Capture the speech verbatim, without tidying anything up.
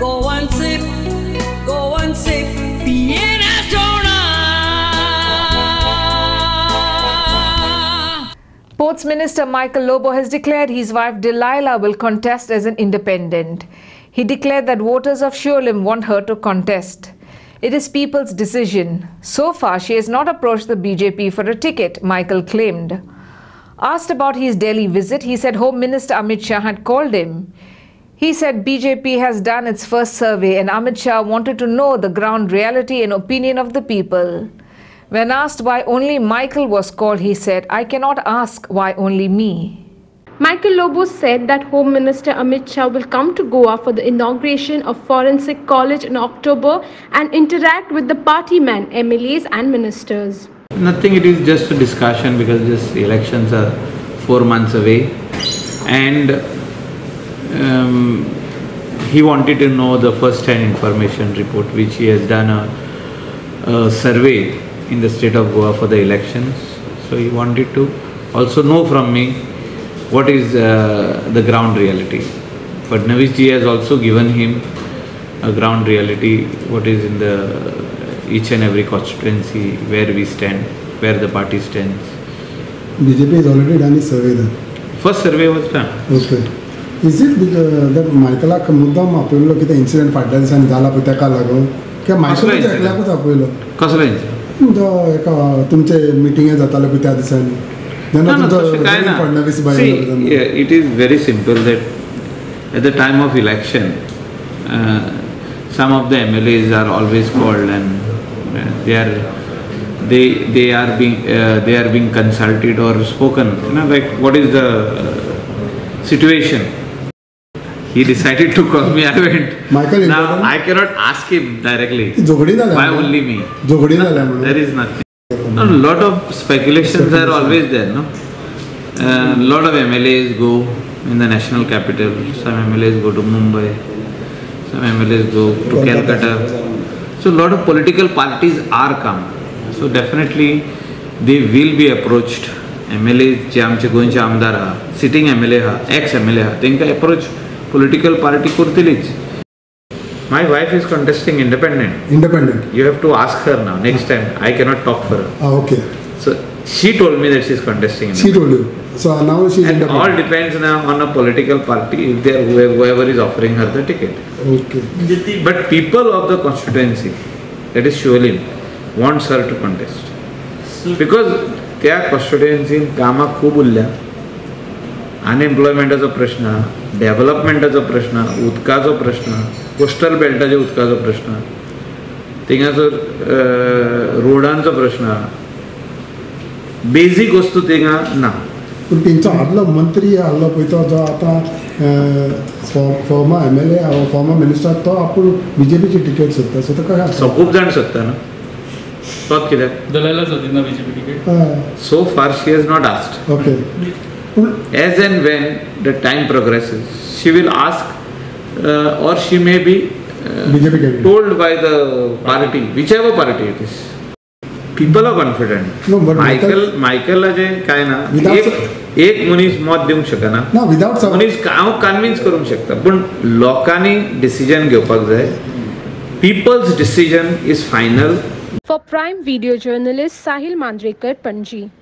Go and sip, go and sip, Vienna Zona. Ports Minister Michael Lobo has declared his wife Delilah will contest as an independent. He declared that voters of Shulim want her to contest. It is people's decision. So far, she has not approached the B J P for a ticket, Michael claimed. Asked about his Delhi visit, he said Home Minister Amit Shah had called him. He said B J P has done its first survey and Amit Shah wanted to know the ground reality and opinion of the people. When asked why only Michael was called, he said, "I cannot ask why only me." Michael Lobo said that Home Minister Amit Shah will come to Goa for the inauguration of Forensic College in October and interact with the party men, M L As and ministers. Nothing, it is just a discussion because this elections are four months away and um, he wanted to know the first-hand information report, which he has done a, a survey in the state of Goa for the elections. So he wanted to also know from me what is uh, the ground reality. But Navish ji has also given him a ground reality, what is in the each and every constituency, where we stand, where the party stands. B J P has already done its survey then? First survey was done. Okay. Is it uh, that Michael has come up with the incident for Dals and Dala Pitaka Lago? Michael has come up with the incident? What incident? The meeting is at Dala Pitaka Dals. No, no, no. See, yeah, it is very simple that at the time of election, uh, some of the M L As are always called and they are they they are being uh, they are being consulted or spoken, you know, like what is the uh, situation. He decided to call me. I went. Michael, now I cannot ask him directly why only me. No, there is nothing. A lot of speculations are always there. No, a uh, lot of M L As go in the national capital. Some M L As go to Mumbai. Some M L As go to Calcutta. So a lot of political parties are come. So definitely they will be approached. M L As, Chamche Goincha Amdara, sitting M L A, ex-M L A, they can approach political party Kurtilich. My wife is contesting independent. Independent. You have to ask her now. Next time I cannot talk for her. Ah, okay. So she told me that she is contesting independent. She told you. So now she's and all depends now on a political party, if they are, whoever is offering her the ticket. Okay. But people of the constituency, that is Shulim, wants her to contest. Because their constituency in Kama Kubulla, unemployment as a prashna, development as a prashna, Utka as a prashna, coastal belt as a Utka as a prashna, thing as a road as a prashna, basic vastu thing na. But Minister B J P ticket. So far she has not asked. Okay. As and when the time progresses, she will ask uh, or she may be uh, told by the party, whichever party it is. People are confident. No, but Michael, Michael Ajay, Kaina, एक मुनीस मौत देऊं शकता ना? ना, without some. मुनीस काउ convince करूं शकता, but लोकानी decision के ऊपर जाए. People's decision is final. For Prime Video journalist Sahil Mandrekar, Panji.